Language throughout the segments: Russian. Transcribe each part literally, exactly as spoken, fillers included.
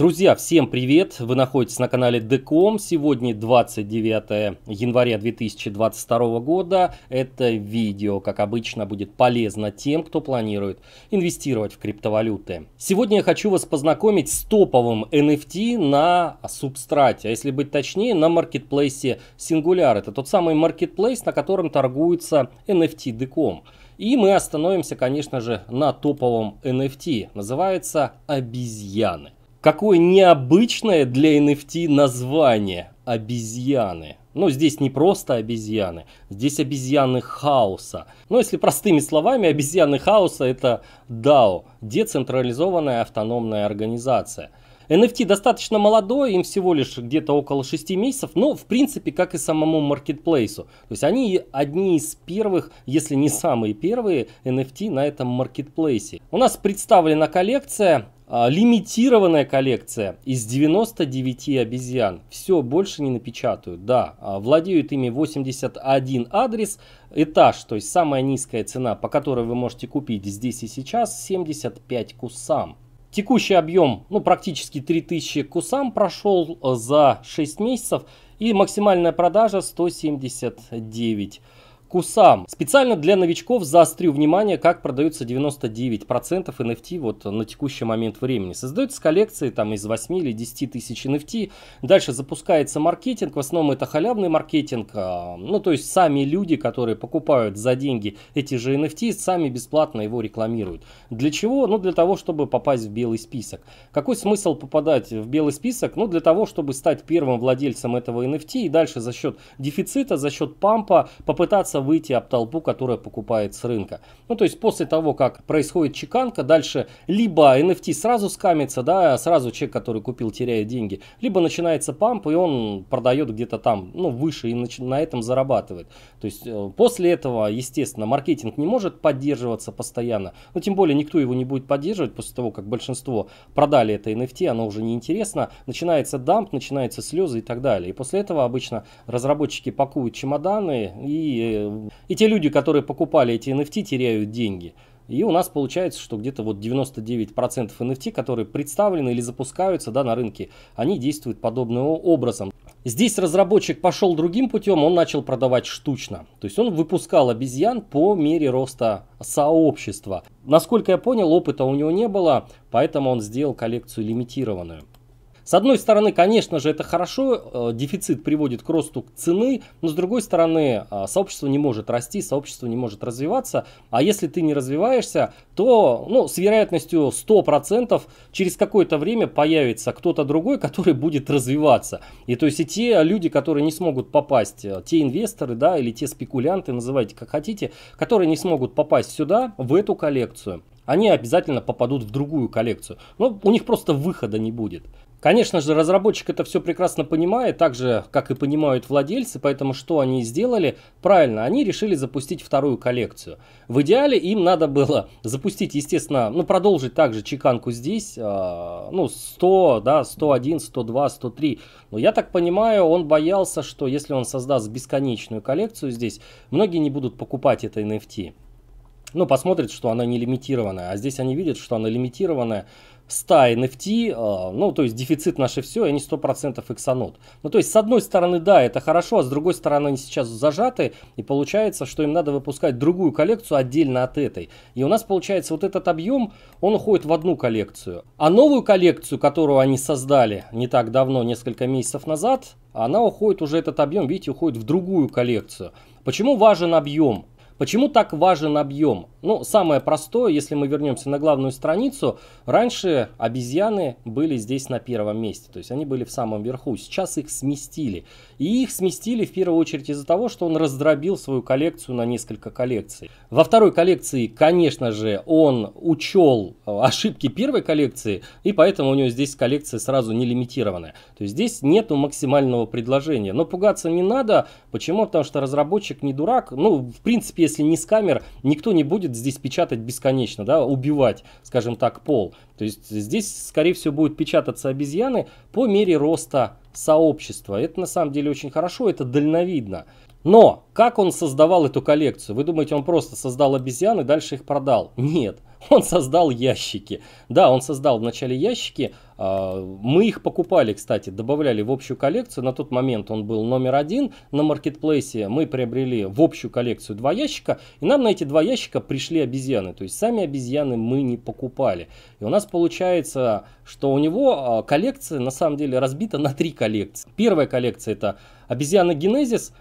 Друзья, всем привет! Вы находитесь на канале деком. Сегодня двадцать девятое января две тысячи двадцать второго года. Это видео, как обычно, будет полезно тем, кто планирует инвестировать в криптовалюты. Сегодня я хочу вас познакомить с топовым эн эф ти на субстрате, а если быть точнее, на маркетплейсе Singular. Это тот самый маркетплейс, на котором торгуется эн эф ти деком. И мы остановимся, конечно же, на топовом эн эф ти. Называется «Обезьяны». Какое необычное для эн эф ти название – обезьяны. Но здесь не просто обезьяны, здесь обезьяны хаоса. Но если простыми словами, обезьяны хаоса – это дао, децентрализованная автономная организация. эн эф ти достаточно молодой, им всего лишь где-то около шести месяцев, но в принципе как и самому маркетплейсу. То есть они одни из первых, если не самые первые эн эф ти на этом маркетплейсе. У нас представлена коллекция. Лимитированная коллекция из девяноста девяти обезьян. Все, больше не напечатают. Да, владеют ими восемьдесят один адрес, этаж, то есть самая низкая цена, по которой вы можете купить здесь и сейчас, семьдесят пять кусам. Текущий объем, ну, практически три тысячи кусам прошел за шесть месяцев. И максимальная продажа сто семьдесят девять кусам. Специально для новичков заострю внимание, как продаются девяносто девять процентов эн эф ти вот на текущий момент времени. Создаются коллекции там из восьми или десяти тысяч эн эф ти. Дальше запускается маркетинг. В основном это халявный маркетинг. Ну, то есть сами люди, которые покупают за деньги эти же эн эф ти, сами бесплатно его рекламируют. Для чего? Ну, для того, чтобы попасть в белый список. Какой смысл попадать в белый список? Ну, для того, чтобы стать первым владельцем этого эн эф ти и дальше за счет дефицита, за счет пампа попытаться выйти об толпу, которая покупает с рынка. Ну, то есть после того, как происходит чеканка, дальше либо эн эф ти сразу скамится, да, сразу человек, который купил, теряет деньги, либо начинается памп, и он продает где-то там, ну, выше, и на этом зарабатывает. То есть после этого, естественно, маркетинг не может поддерживаться постоянно, но тем более никто его не будет поддерживать после того, как большинство продали это эн эф ти, оно уже неинтересно, начинается дамп, начинаются слезы и так далее. И после этого обычно разработчики пакуют чемоданы, и И те люди, которые покупали эти эн эф ти, теряют деньги. И у нас получается, что где-то вот девяносто девять процентов эн эф ти, которые представлены или запускаются, да, на рынке, они действуют подобным образом. Здесь разработчик пошел другим путем, он начал продавать штучно. То есть он выпускал обезьян по мере роста сообщества. Насколько я понял, опыта у него не было, поэтому он сделал коллекцию лимитированную. С одной стороны, конечно же, это хорошо, дефицит приводит к росту цены, но с другой стороны, сообщество не может расти, сообщество не может развиваться, а если ты не развиваешься, то, ну, с вероятностью сто процентов через какое-то время появится кто-то другой, который будет развиваться. И то есть и те люди, которые не смогут попасть, те инвесторы, да, или те спекулянты, называйте как хотите, которые не смогут попасть сюда, в эту коллекцию, они обязательно попадут в другую коллекцию, но у них просто выхода не будет. Конечно же, разработчик это все прекрасно понимает, так же, как и понимают владельцы, поэтому что они сделали? Правильно, они решили запустить вторую коллекцию. В идеале им надо было запустить, естественно, ну, продолжить также чеканку здесь, ну, сто, да, сто один, сто два, сто три. Но я так понимаю, он боялся, что если он создаст бесконечную коллекцию здесь, многие не будут покупать это эн эф ти. Ну, посмотрят, что она не лимитированная, а здесь они видят, что она лимитированная. сто эн эф ти, ну, то есть дефицит наше все, и они сто процентов иксанут. Ну, то есть, с одной стороны, да, это хорошо, а с другой стороны, они сейчас зажаты, и получается, что им надо выпускать другую коллекцию отдельно от этой. И у нас, получается, вот этот объем, он уходит в одну коллекцию. А новую коллекцию, которую они создали не так давно, несколько месяцев назад, она уходит уже, этот объем, видите, уходит в другую коллекцию. Почему важен объем? Почему так важен объем? Ну, самое простое, если мы вернемся на главную страницу, раньше обезьяны были здесь на первом месте, то есть они были в самом верху, сейчас их сместили. И их сместили в первую очередь из-за того, что он раздробил свою коллекцию на несколько коллекций. Во второй коллекции, конечно же, он учел ошибки первой коллекции, и поэтому у него здесь коллекция сразу не лимитированная. То есть здесь нету максимального предложения, но пугаться не надо. Почему? Потому что разработчик не дурак, ну, в принципе, если не с камер, никто не будет здесь печатать бесконечно, да, убивать, скажем так, пол. То есть здесь, скорее всего, будут печататься обезьяны по мере роста сообщества. Это на самом деле очень хорошо, это дальновидно. Но как он создавал эту коллекцию? Вы думаете, он просто создал обезьян и дальше их продал? Нет. Он создал ящики. Да, он создал вначале ящики. Мы их покупали, кстати, добавляли в общую коллекцию. На тот момент он был номер один на маркетплейсе. Мы приобрели в общую коллекцию два ящика. И нам на эти два ящика пришли обезьяны. То есть сами обезьяны мы не покупали. И у нас получается, что у него коллекция на самом деле разбита на три коллекции. Первая коллекция — это обезьяна Генезис,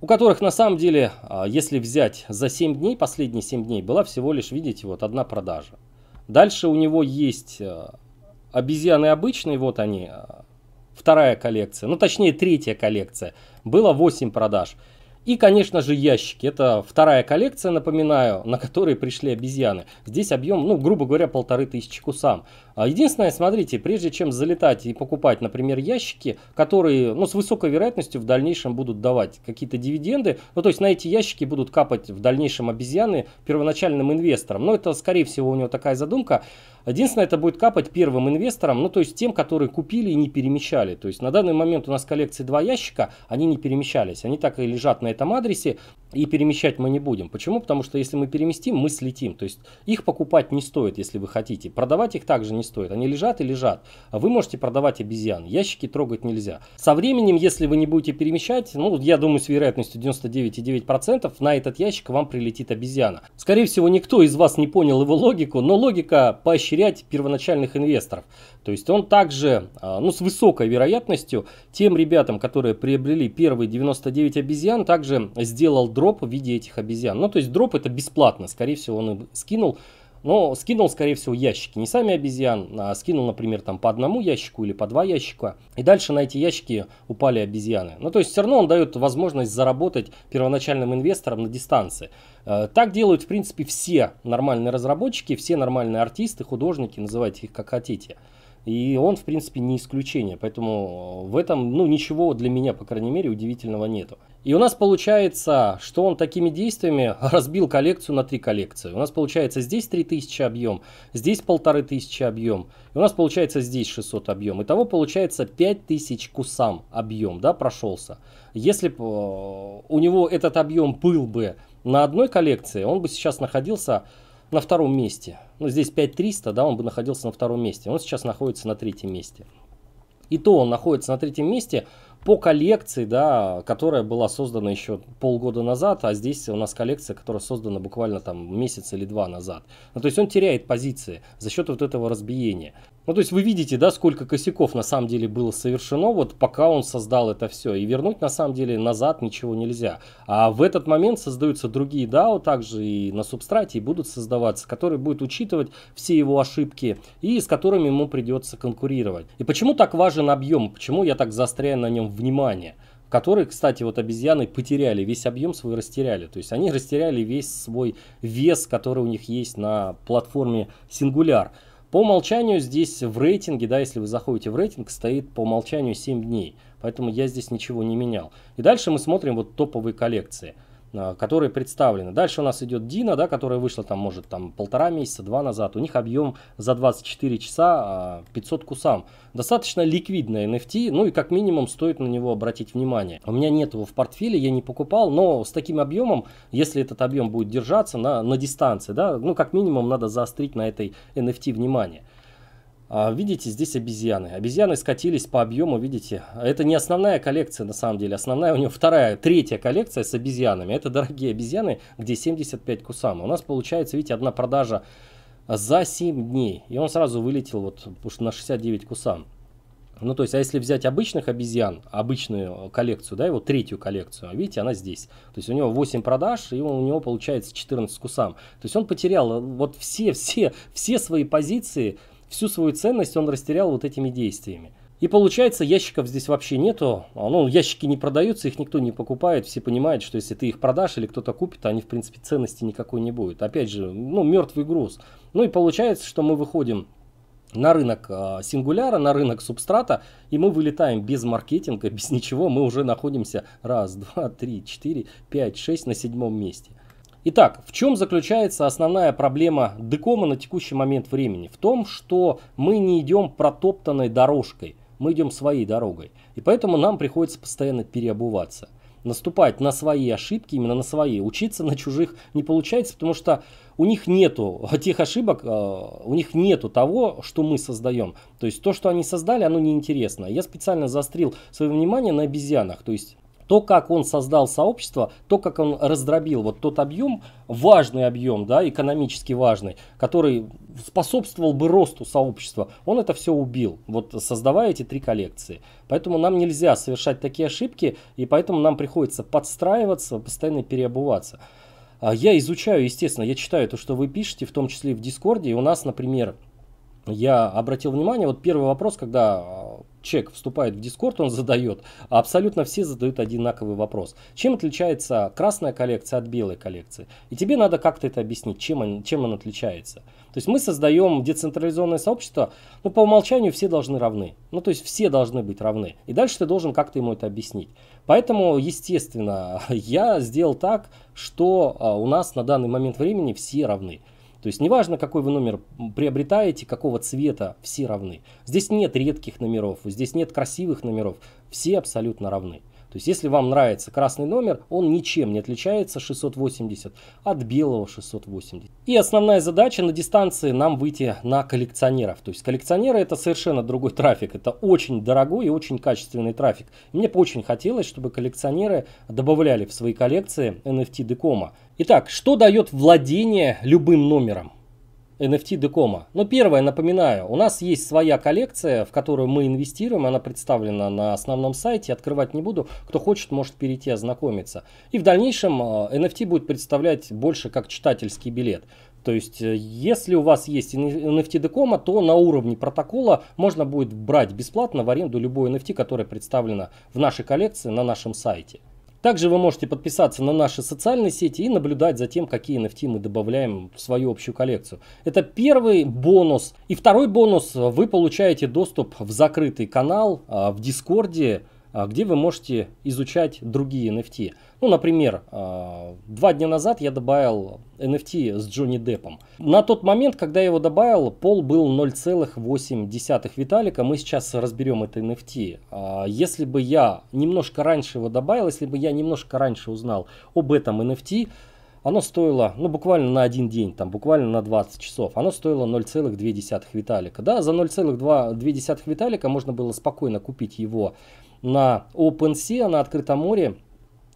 у которых на самом деле, если взять за семь дней, последние семь дней, была всего лишь, видите, вот одна продажа. Дальше у него есть обезьяны обычные, вот они, вторая коллекция, ну точнее третья коллекция, было восемь продаж. И, конечно же, ящики. Это вторая коллекция, напоминаю, на которые пришли обезьяны. Здесь объем, ну, грубо говоря, полторы тысячи кусам. Единственное, смотрите, прежде чем залетать и покупать, например, ящики, которые, ну, с высокой вероятностью в дальнейшем будут давать какие-то дивиденды, ну, то есть на эти ящики будут капать в дальнейшем обезьяны первоначальным инвесторам. Но это, скорее всего, у него такая задумка. Единственное, это будет капать первым инвесторам, ну, то есть тем, которые купили и не перемещали. То есть на данный момент у нас в коллекции два ящика, они не перемещались, они так и лежат на этом адресе, и перемещать мы не будем. Почему? Потому что если мы переместим, мы слетим. То есть их покупать не стоит, если вы хотите. Продавать их также не стоит. Они лежат и лежат. Вы можете продавать обезьян. Ящики трогать нельзя. Со временем, если вы не будете перемещать, ну, я думаю, с вероятностью девяносто девять и девять десятых процента на этот ящик вам прилетит обезьяна. Скорее всего, никто из вас не понял его логику, но логика поощрять первоначальных инвесторов. То есть он также, ну, с высокой вероятностью тем ребятам, которые приобрели первые девяносто девять обезьян, также сделал дроп в виде этих обезьян. Ну, то есть дроп — это бесплатно, скорее всего, он им скинул, но скинул, скорее всего, ящики, не сами обезьян, а скинул, например, там по одному ящику или по два ящика, и дальше на эти ящики упали обезьяны. Ну, то есть все равно он дает возможность заработать первоначальным инвесторам на дистанции. Так делают, в принципе, все нормальные разработчики, все нормальные артисты, художники, называйте их как хотите. И он, в принципе, не исключение. Поэтому в этом, ну, ничего для меня, по крайней мере, удивительного нету. И у нас получается, что он такими действиями разбил коллекцию на три коллекции. У нас получается здесь три тысячи объем, здесь полторы тысячи объем. И у нас получается здесь шестьсот объем. Итого получается пять тысяч кусам объем, да, прошелся. Если бы у него этот объем был бы на одной коллекции, он бы сейчас находился на втором месте. Ну, здесь пять триста, да, он бы находился на втором месте. Он сейчас находится на третьем месте. И то он находится на третьем месте по коллекции, да, которая была создана еще полгода назад, а здесь у нас коллекция, которая создана буквально там месяц или два назад. Ну, то есть он теряет позиции за счет вот этого разбиения. Ну, то есть вы видите, да, сколько косяков на самом деле было совершено, вот пока он создал это все. И вернуть на самом деле назад ничего нельзя. А в этот момент создаются другие дао, также и на субстрате, и будут создаваться, которые будут учитывать все его ошибки и с которыми ему придется конкурировать. И почему так важен объем, почему я так заостряю на нем внимание? Которые, кстати, вот обезьяны потеряли, весь объем свой растеряли. То есть они растеряли весь свой вес, который у них есть на платформе Singular. По умолчанию здесь в рейтинге, да, если вы заходите в рейтинг, стоит по умолчанию семь дней. Поэтому я здесь ничего не менял. И дальше мы смотрим вот топовые коллекции, которые представлены. Дальше у нас идет Дина, да, которая вышла там, может, там полтора месяца, два назад. У них объем за двадцать четыре часа пятьсот кусам. Достаточно ликвидная эн эф ти, ну и как минимум стоит на него обратить внимание. У меня нет его в портфеле, я не покупал, но с таким объемом, если этот объем будет держаться на, на дистанции, да, ну как минимум надо заострить на этой эн эф ти внимание. Видите, здесь обезьяны. Обезьяны скатились по объему, видите. Это не основная коллекция, на самом деле. Основная у него вторая, третья коллекция с обезьянами. Это дорогие обезьяны, где семьдесят пять кусам. У нас получается, видите, одна продажа за семь дней. И он сразу вылетел вот на шестьдесят девять кусам. Ну, то есть, а если взять обычных обезьян, обычную коллекцию, да, его третью коллекцию, видите, она здесь. То есть у него восемь продаж, и у него получается четырнадцать кусам. То есть он потерял вот все, все, все свои позиции. Всю свою ценность он растерял вот этими действиями. И получается, ящиков здесь вообще нету. Ну, ящики не продаются, их никто не покупает. Все понимают, что если ты их продашь или кто-то купит, они, в принципе, ценности никакой не будет. Опять же, ну, мертвый груз. Ну и получается, что мы выходим на рынок Сингуляра, на рынок Субстрата, и мы вылетаем без маркетинга, без ничего. Мы уже находимся раз, два, три, четыре, пять, шесть на седьмом месте. Итак, в чем заключается основная проблема декома на текущий момент времени? В том, что мы не идем протоптанной дорожкой, мы идем своей дорогой. И поэтому нам приходится постоянно переобуваться. наступать на свои ошибки, именно на свои. Учиться на чужих не получается, потому что у них нету тех ошибок, у них нету того, что мы создаем. То есть то, что они создали, оно неинтересно. Я специально заострил свое внимание на обезьянах. То есть то, как он создал сообщество, то, как он раздробил вот тот объем, важный объем, да, экономически важный, который способствовал бы росту сообщества, он это все убил, вот создавая эти три коллекции. Поэтому нам нельзя совершать такие ошибки, и поэтому нам приходится подстраиваться, постоянно переобуваться. Я изучаю, естественно, я читаю то, что вы пишете, в том числе и в Дискорде, и у нас, например, я обратил внимание, вот первый вопрос, когда человек вступает в Дискорд, он задает, а абсолютно все задают одинаковый вопрос. Чем отличается красная коллекция от белой коллекции? И тебе надо как-то это объяснить, чем он, чем он отличается. То есть мы создаем децентрализованное сообщество, но по умолчанию все должны равны. Ну то есть все должны быть равны. И дальше ты должен как-то ему это объяснить. Поэтому, естественно, я сделал так, что у нас на данный момент времени все равны. То есть неважно, какой вы номер приобретаете, какого цвета, все равны. Здесь нет редких номеров, здесь нет красивых номеров, все абсолютно равны. То есть если вам нравится красный номер, он ничем не отличается шестьсот восемьдесят от белого шестьсот восемьдесят. И основная задача на дистанции нам выйти на коллекционеров. То есть коллекционеры — это совершенно другой трафик. Это очень дорогой и очень качественный трафик. И мне бы очень хотелось, чтобы коллекционеры добавляли в свои коллекции эн эф ти декома. Итак, что дает владение любым номером эн эф ти декома? Но первое, напоминаю, у нас есть своя коллекция, в которую мы инвестируем, она представлена на основном сайте, открывать не буду, кто хочет, может перейти ознакомиться. И в дальнейшем эн эф ти будет представлять больше как читательский билет. То есть, если у вас есть эн эф ти декома, то на уровне протокола можно будет брать бесплатно в аренду любой эн эф ти, которая представлена в нашей коллекции на нашем сайте. Также вы можете подписаться на наши социальные сети и наблюдать за тем, какие эн эф ти мы добавляем в свою общую коллекцию. Это первый бонус. И второй бонус, вы получаете доступ в закрытый канал в Дискорде, где вы можете изучать другие эн эф ти. Ну, например, два дня назад я добавил эн эф ти с Джонни Деппом. На тот момент, когда я его добавил, пол был ноль целых восемь десятых Виталика. Мы сейчас разберем это эн эф ти. Если бы я немножко раньше его добавил, если бы я немножко раньше узнал об этом эн эф ти, оно стоило, ну, буквально на один день, там, буквально на двадцать часов, оно стоило ноль целых две десятых Виталика. Да, за ноль целых две десятых Виталика можно было спокойно купить его на OpenSea, на открытом море.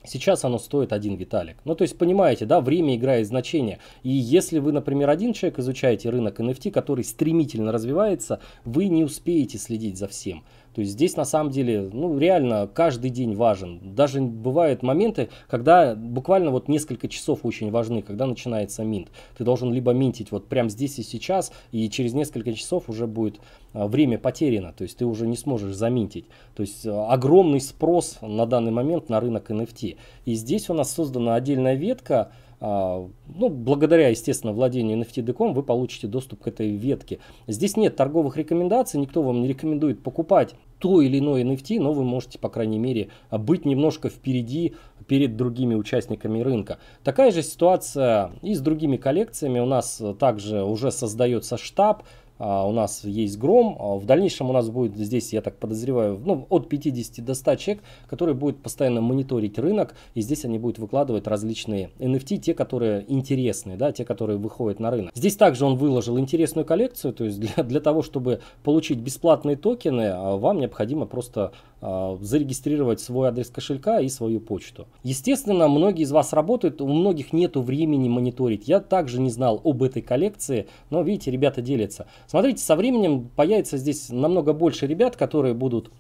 Сейчас оно стоит один Виталик. Ну, то есть, понимаете, да, время играет значение. И если вы, например, один человек изучаете рынок эн эф ти, который стремительно развивается, вы не успеете следить за всем. То есть здесь на самом деле, ну, реально каждый день важен. Даже бывают моменты, когда буквально вот несколько часов очень важны, когда начинается минт. Ты должен либо минтить вот прямо здесь и сейчас, и через несколько часов уже будет время потеряно. То есть ты уже не сможешь заминтить. То есть огромный спрос на данный момент на рынок эн эф ти. И здесь у нас создана отдельная ветка. Ну, благодаря, естественно, владению эн эф ти дот ком вы получите доступ к этой ветке. Здесь нет торговых рекомендаций, никто вам не рекомендует покупать то или иное эн эф ти, но вы можете, по крайней мере, быть немножко впереди перед другими участниками рынка. Такая же ситуация и с другими коллекциями. У нас также уже создается штаб. Uh, у нас есть Гром, uh, в дальнейшем у нас будет здесь, я так подозреваю, ну, от пятидесяти до ста человек, которые будут постоянно мониторить рынок, и здесь они будут выкладывать различные эн эф ти, те, которые интересны, да, те, которые выходят на рынок. Здесь также он выложил интересную коллекцию, то есть для, для того, чтобы получить бесплатные токены, вам необходимо просто uh, зарегистрировать свой адрес кошелька и свою почту. Естественно, многие из вас работают, у многих нет времени мониторить. Я также не знал об этой коллекции, но, видите, ребята делятся. Смотрите, со временем появится здесь намного больше ребят, которые будут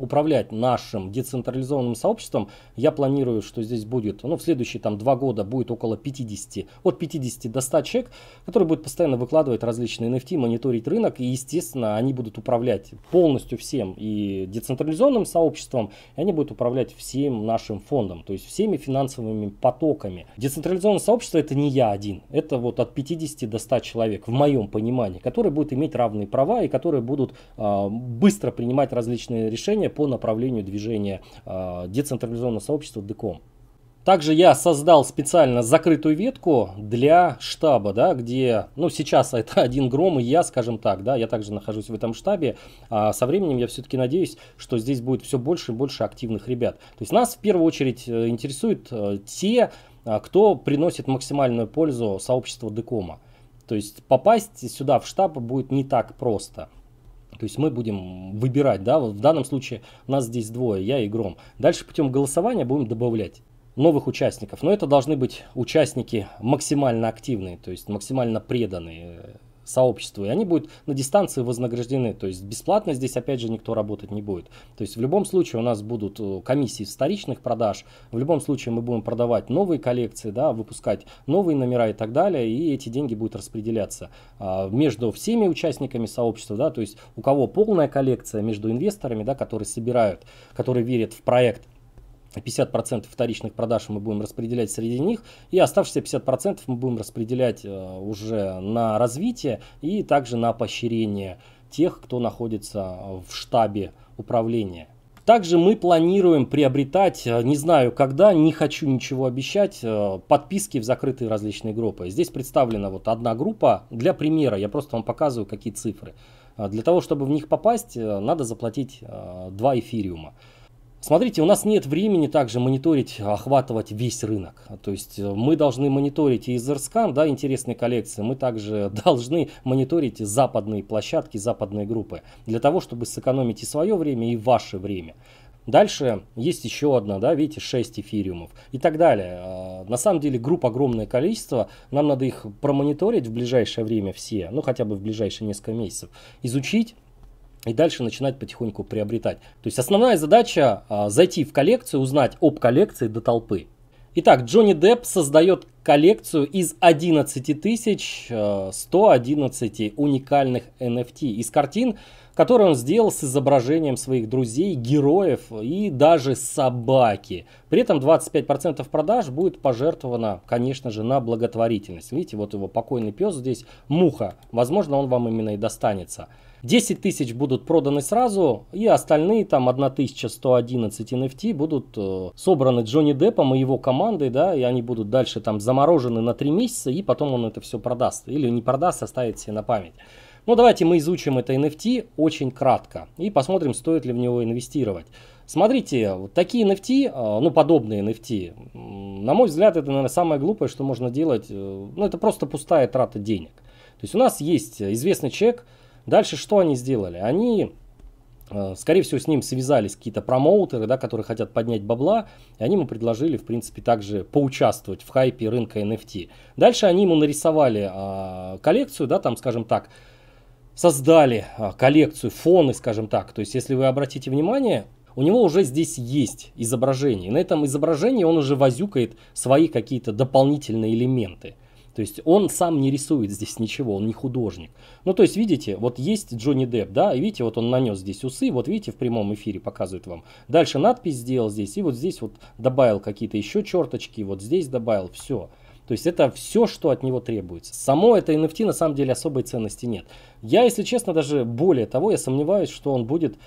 управлять нашим децентрализованным сообществом. Я планирую, что здесь будет, ну, в следующие там два года будет около пятидесяти, от пятидесяти до ста человек, которые будут постоянно выкладывать различные эн эф ти, мониторить рынок, и, естественно, они будут управлять полностью всем и децентрализованным сообществом, и они будут управлять всем нашим фондом, то есть всеми финансовыми потоками. Децентрализованное сообщество — это не я один, это вот от пятидесяти до ста человек, в моем понимании, которые будут иметь равные права и которые будут э, быстро принимать различные решения по направлению движения э, децентрализованного сообщества деком. Также я создал специально закрытую ветку для штаба, да, где, ну, сейчас это один гром и я, скажем так, да, я также нахожусь в этом штабе. А со временем я все-таки надеюсь, что здесь будет все больше и больше активных ребят. То есть нас в первую очередь интересуют те, кто приносит максимальную пользу сообществу декома. То есть попасть сюда в штаб будет не так просто. То есть мы будем выбирать, да, вот в данном случае нас здесь двое, я и Гром. Дальше путем голосования будем добавлять новых участников. Но это должны быть участники максимально активные, то есть максимально преданные сообществу. И они будут на дистанции вознаграждены. То есть бесплатно здесь опять же никто работать не будет. То есть в любом случае у нас будут комиссии вторичных продаж. В любом случае мы будем продавать новые коллекции, да, выпускать новые номера и так далее. И эти деньги будут распределяться а, между всеми участниками сообщества. Да, то есть у кого полная коллекция, между инвесторами, да, которые собирают, которые верят в проект. пятьдесят процентов вторичных продаж мы будем распределять среди них, и оставшиеся пятьдесят процентов мы будем распределять уже на развитие и также на поощрение тех, кто находится в штабе управления. Также мы планируем приобретать, не знаю когда, не хочу ничего обещать, подписки в закрытые различные группы. Здесь представлена вот одна группа. Для примера я просто вам показываю, какие цифры. Для того, чтобы в них попасть, надо заплатить два эфириума. Смотрите, у нас нет времени также мониторить, охватывать весь рынок. То есть мы должны мониторить и Etherscan, да, интересные коллекции. Мы также должны мониторить западные площадки, западные группы. Для того, чтобы сэкономить и свое время, и ваше время. Дальше есть еще одна, да, видите, шесть эфириумов и так далее. На самом деле групп огромное количество, нам надо их промониторить в ближайшее время все, ну хотя бы в ближайшие несколько месяцев, изучить. И дальше начинать потихоньку приобретать. То есть основная задача а, зайти в коллекцию, узнать об коллекции до толпы. Итак, Джонни Депп создает коллекцию из одиннадцати тысяч ста одиннадцати уникальных эн эф ти. Из картин, которые он сделал с изображением своих друзей, героев и даже собаки. При этом двадцать пять процентов продаж будет пожертвовано, конечно же, на благотворительность. Видите, вот его покойный пес здесь, Муха. Возможно, он вам именно и достанется. десять тысяч будут проданы сразу, и остальные там одна тысяча сто одиннадцать эн эф ти будут э, собраны Джонни Деппом и его командой, да, и они будут дальше там заморожены на три месяца, и потом он это все продаст. Или не продаст, оставит себе на память. Ну давайте мы изучим это эн эф ти очень кратко и посмотрим, стоит ли в него инвестировать. Смотрите, вот такие эн эф ти, ну подобные эн эф ти, на мой взгляд, это, наверное, самое глупое, что можно делать. Ну это просто пустая трата денег. То есть у нас есть известный человек. Дальше что они сделали? Они, скорее всего, с ним связались какие-то промоутеры, да, которые хотят поднять бабла. И они ему предложили, в принципе, также поучаствовать в хайпе рынка эн эф ти. Дальше они ему нарисовали э, коллекцию, да, там, скажем так, создали э, коллекцию, фоны, скажем так. То есть, если вы обратите внимание, у него уже здесь есть изображение. И на этом изображении он уже возюкает свои какие-то дополнительные элементы. То есть он сам не рисует здесь ничего, он не художник. Ну то есть видите, вот есть Джонни Депп, да, и видите, вот он нанес здесь усы, вот видите, в прямом эфире показывает вам. Дальше надпись сделал здесь, и вот здесь вот добавил какие-то еще черточки, вот здесь добавил, все. То есть это все, что от него требуется. Само это эн эф ти на самом деле особой ценности нет. Я, если честно, даже более того, я сомневаюсь, что он будет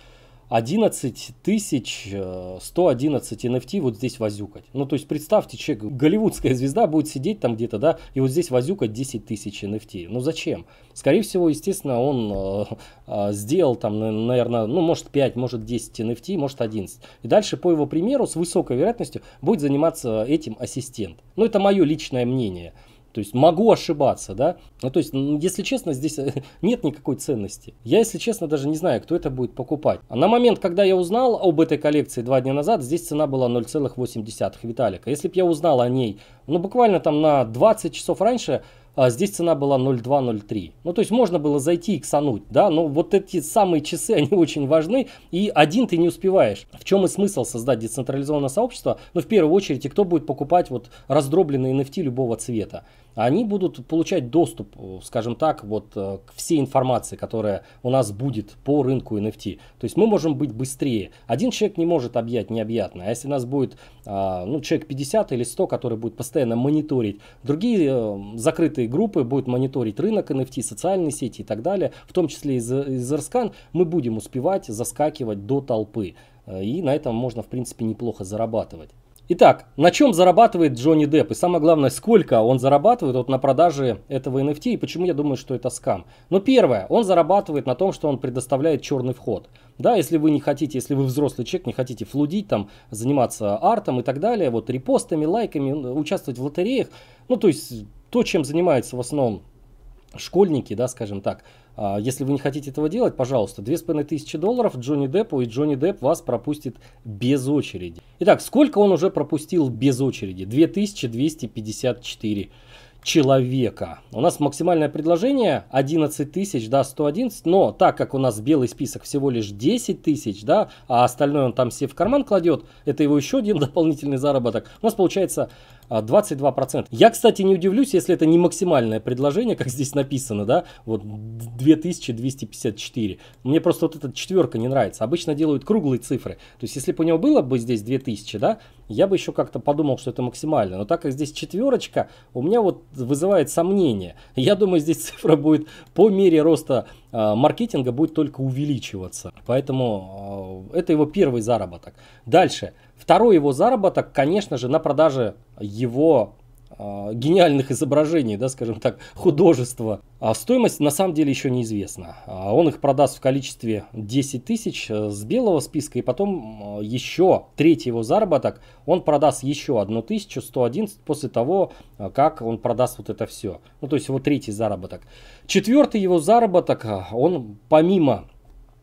одиннадцать тысяч сто одиннадцать эн эф ти вот здесь возюкать. Ну, то есть представьте, человек, голливудская звезда будет сидеть там где-то, да, и вот здесь возюкать десять тысяч эн эф ти. Ну, зачем? Скорее всего, естественно, он э, э, сделал там, наверное, ну, может пять, может десять эн эф ти, может одиннадцать. И дальше, по его примеру, с высокой вероятностью будет заниматься этим ассистент. Ну, это мое личное мнение. То есть могу ошибаться, да? Ну, то есть, если честно, здесь нет никакой ценности. Я, если честно, даже не знаю, кто это будет покупать. На момент, когда я узнал об этой коллекции два дня назад, здесь цена была ноль целых восемь десятых виталика. Если бы я узнал о ней, ну, буквально там на двадцать часов раньше, а здесь цена была ноль целых две десятых ноль целых три. Ну, то есть можно было зайти и ксануть, да, но вот эти самые часы, они очень важны, и один ты не успеваешь. В чем и смысл создать децентрализованное сообщество? Ну, в первую очередь, и кто будет покупать вот раздробленные эн эф ти любого цвета? Они будут получать доступ, скажем так, вот к всей информации, которая у нас будет по рынку эн эф ти. То есть мы можем быть быстрее. Один человек не может объять необъятное. А если у нас будет ну, человек пятьдесят или сто, который будет постоянно мониторить, другие закрытые группы будут мониторить рынок эн эф ти, социальные сети и так далее, в том числе из Etherscan, мы будем успевать заскакивать до толпы. И на этом можно, в принципе, неплохо зарабатывать. Итак, на чем зарабатывает Джонни Депп? И самое главное, сколько он зарабатывает вот на продаже этого эн эф ти и почему я думаю, что это скам. Но первое, он зарабатывает на том, что он предоставляет черный вход. Да, если вы не хотите, если вы взрослый человек, не хотите флудить, там, заниматься артом и так далее, вот репостами, лайками, участвовать в лотереях. Ну, то есть то, чем занимаются в основном школьники, да, скажем так. Если вы не хотите этого делать, пожалуйста, две тысячи пятьсот долларов Джонни Деппу, и Джонни Депп вас пропустит без очереди. Итак, сколько он уже пропустил без очереди? две тысячи двести пятьдесят четыре человека. У нас максимальное предложение одиннадцать тысяч, да, сто одиннадцать, но так как у нас белый список всего лишь десять тысяч, да, а остальное он там себе в карман кладет, это его еще один дополнительный заработок, у нас получается двадцать два процента. Я, кстати, не удивлюсь, если это не максимальное предложение, как здесь написано, да, вот две тысячи двести пятьдесят четыре. Мне просто вот эта четверка не нравится. Обычно делают круглые цифры. То есть, если бы у него было бы здесь две тысячи, да, я бы еще как-то подумал, что это максимально. Но так как здесь четверочка, у меня вот вызывает сомнение. Я думаю, здесь цифра будет по мере роста э, маркетинга будет только увеличиваться. Поэтому э, это его первый заработок. Дальше. Второй его заработок, конечно же, на продаже его э, гениальных изображений, да, скажем так, художества. А стоимость на самом деле еще неизвестна. А он их продаст в количестве десять тысяч с белого списка. И потом еще третий его заработок, он продаст еще одну тысячу сто одиннадцать после того, как он продаст вот это все. Ну, то есть его третий заработок. Четвертый его заработок, он помимо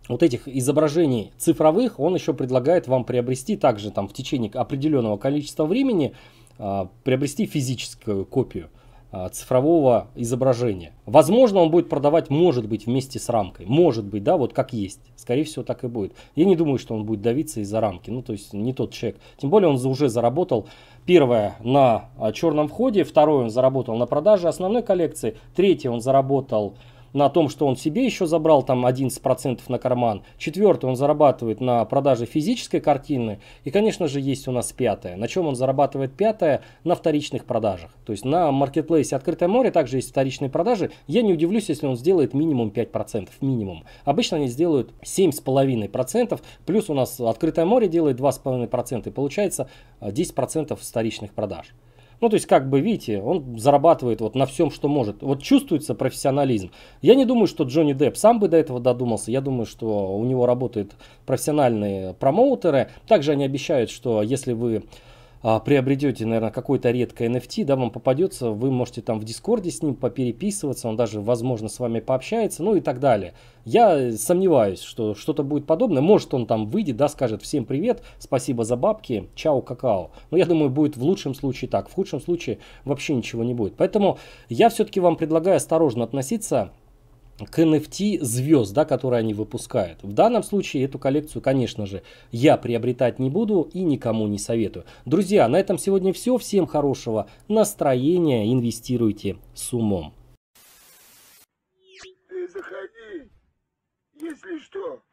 вот этих изображений цифровых, он еще предлагает вам приобрести также там в течение определенного количества времени э, приобрести физическую копию э, цифрового изображения. Возможно, он будет продавать, может быть, вместе с рамкой. Может быть, да, вот как есть. Скорее всего, так и будет. Я не думаю, что он будет давиться из-за рамки. Ну, то есть не тот человек. Тем более, он уже заработал, первое, на черном входе. Второе, он заработал на продаже основной коллекции. Третье, он заработал на том, что он себе еще забрал там одиннадцать процентов на карман. Четвертое, он зарабатывает на продаже физической картины. И, конечно же, есть у нас пятое. На чем он зарабатывает пятое? На вторичных продажах. То есть на маркетплейсе «Открытое море» также есть вторичные продажи. Я не удивлюсь, если он сделает минимум пять процентов. Минимум. Обычно они сделают семь и пять десятых процента. Плюс у нас «Открытое море» делает два и пять десятых процента. И получается десять процентов с вторичных продаж. Ну, то есть, как бы, видите, он зарабатывает вот на всем, что может. Вот чувствуется профессионализм. Я не думаю, что Джонни Депп сам бы до этого додумался. Я думаю, что у него работают профессиональные промоутеры. Также они обещают, что если вы а, приобретете, наверное, какой-то редкое эн эф ти, да, вам попадется, вы можете там в Дискорде с ним попереписываться, он даже, возможно, с вами пообщается, ну и так далее. Я сомневаюсь, что что-то будет подобное. Может, он там выйдет, да, скажет всем привет, спасибо за бабки, чао, какао. Но я думаю, будет в лучшем случае так. В худшем случае вообще ничего не будет. Поэтому я все-таки вам предлагаю осторожно относиться к эн эф ти звезд, да, которые они выпускают. В данном случае эту коллекцию, конечно же, я приобретать не буду и никому не советую. Друзья, на этом сегодня все. Всем хорошего настроения. Инвестируйте с умом. Если что...